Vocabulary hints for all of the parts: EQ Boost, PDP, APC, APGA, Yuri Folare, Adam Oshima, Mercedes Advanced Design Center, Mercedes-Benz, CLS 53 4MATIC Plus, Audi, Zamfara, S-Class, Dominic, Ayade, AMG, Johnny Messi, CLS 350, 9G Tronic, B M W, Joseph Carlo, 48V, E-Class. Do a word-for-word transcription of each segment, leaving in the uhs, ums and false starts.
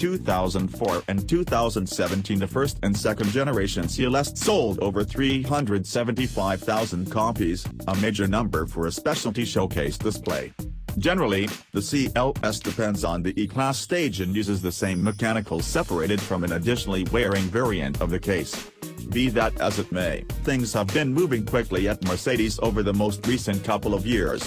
two thousand four and two thousand seventeen, the first and second generation C L S sold over three hundred seventy-five thousand copies, a major number for a specialty showcase display. Generally, the C L S depends on the E-Class stage and uses the same mechanicals separated from an additionally wearing variant of the case. Be that as it may, things have been moving quickly at Mercedes over the most recent couple of years.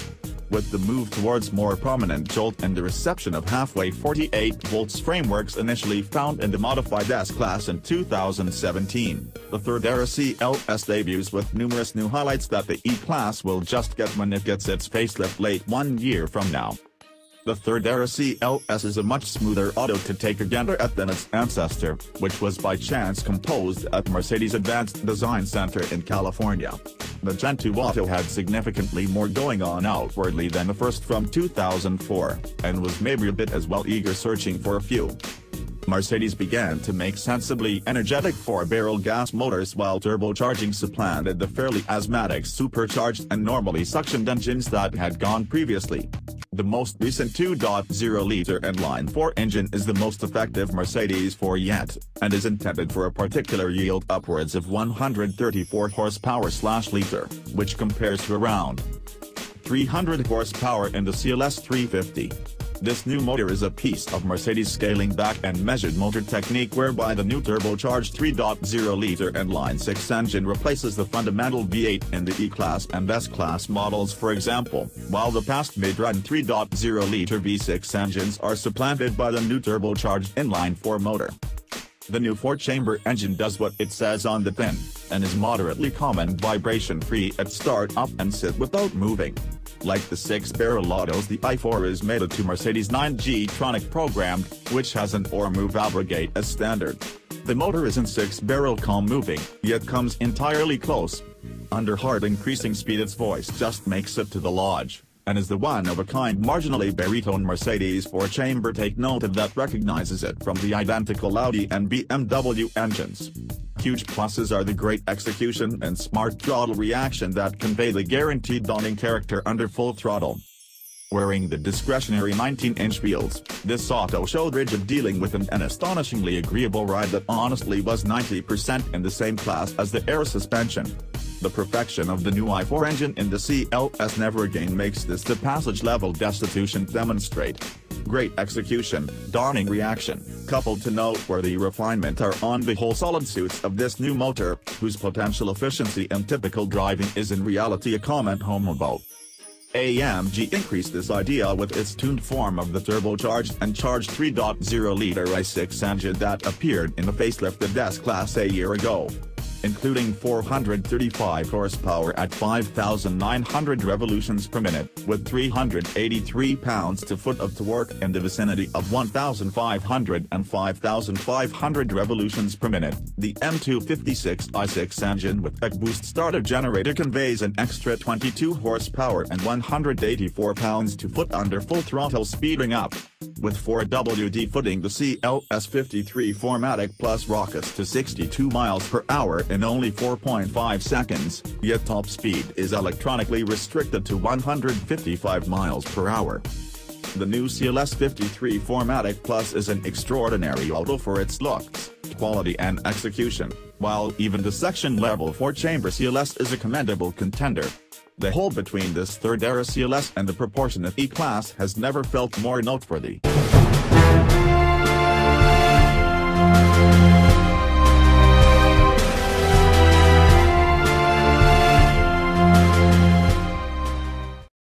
With the move towards more prominent jolt and the reception of halfway forty-eight volts frameworks initially found in the modified S-Class in two thousand seventeen, the third-era C L S debuts with numerous new highlights that the E-Class will just get when it gets its facelift late one year from now. The third-era C L S is a much smoother auto to take a gander at than its ancestor, which was by chance composed at Mercedes Advanced Design Center in California. The Gen two Auto had significantly more going on outwardly than the first from two thousand four, and was maybe a bit as well eager searching for a fuel. Mercedes began to make sensibly energetic four-barrel gas motors while turbocharging supplanted the fairly asthmatic supercharged and normally suctioned engines that had gone previously. The most recent two point oh liter inline-four engine is the most effective Mercedes four yet, and is intended for a particular yield upwards of one hundred thirty-four horsepower per liter, which compares to around three hundred horsepower in the C L S three fifty. This new motor is a piece of Mercedes scaling back and measured motor technique whereby the new turbocharged three point oh liter inline-six engine replaces the fundamental V eight in the E-Class and S-Class models, for example, while the past mid-run three point oh liter V six engines are supplanted by the new turbocharged inline-four motor. The new four-chamber engine does what it says on the tin, and is moderately calm and vibration-free at start-up and sit without moving. Like the six-barrel autos, the i four is mated to Mercedes' nine G Tronic programmed, which has an or-move abrogate as standard. The motor isn't six-barrel calm moving, yet comes entirely close. Under hard increasing speed, its voice just makes it to the lodge, and is the one-of-a-kind marginally baritone Mercedes four-chamber take note of that recognizes it from the identical Audi and B M W engines. Huge pluses are the great execution and smart throttle reaction that convey the guaranteed dawning character under full throttle. Wearing the discretionary nineteen-inch wheels, this auto showed rigid dealing with an, an astonishingly agreeable ride that honestly was ninety percent in the same class as the air suspension. The perfection of the new i four engine in the C L S never again makes this the passage-level destitution demonstrate. Great execution, dawning reaction, coupled to noteworthy refinement are on the whole solid suits of this new motor, whose potential efficiency in typical driving is in reality a comment home about. A M G increased this idea with its tuned form of the turbocharged and charged three point oh liter i six engine that appeared in the facelifted S-Class a year ago. Including four hundred thirty-five horsepower at five thousand nine hundred revolutions per minute, with three hundred eighty-three pounds-to-foot of torque in the vicinity of one thousand five hundred and five thousand five hundred revolutions per minute, the M two fifty-six i six engine with E Q Boost starter generator conveys an extra twenty-two horsepower and one hundred eighty-four pounds-to-foot under full throttle, speeding up. With four W D footing, the C L S fifty-three four matic Plus rockets to sixty-two miles per hour in only four point five seconds, yet top speed is electronically restricted to one hundred fifty-five miles per hour. The new C L S fifty-three four matic Plus is an extraordinary auto for its looks, quality and execution, while even the section-level four-chamber C L S is a commendable contender. The hole between this third-era C L S and the proportionate E-Class has never felt more noteworthy.